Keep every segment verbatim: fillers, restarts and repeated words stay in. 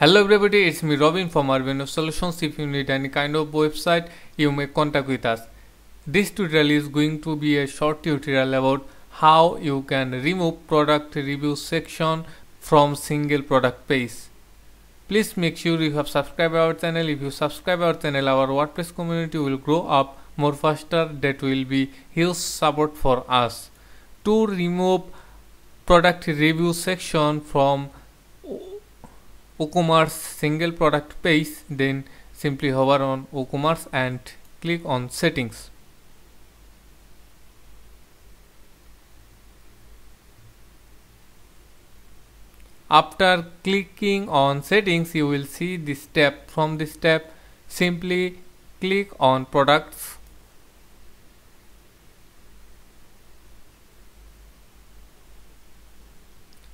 Hello everybody, it's me Robin from R B N Web Solutions. If you need any kind of website, you may contact with us. This tutorial is going to be a short tutorial about how you can remove product review section from single product page. Please make sure you have subscribed our channel. If you subscribe our channel, our WordPress community will grow up more faster. That will be huge support for us. To remove product review section from WooCommerce single product page, then simply hover on WooCommerce and click on settings. After clicking on settings, you will see this tab. From this tab, simply click on products.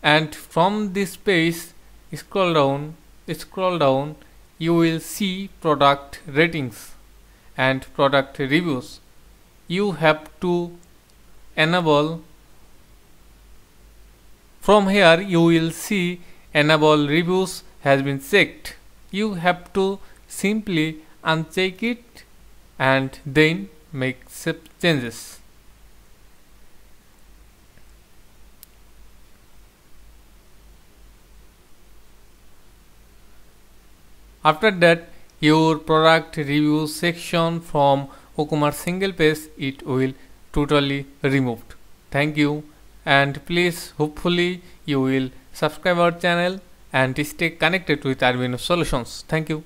And from this page, scroll down, scroll down, you will see product ratings and product reviews. You have to enable. From here you will see enable reviews has been checked. You have to simply uncheck it and then make some changes. After that, your product review section from WooCommerce single page, it will totally removed. Thank you, and please hopefully you will subscribe our channel and stay connected with R B N Web Solutions. Thank you.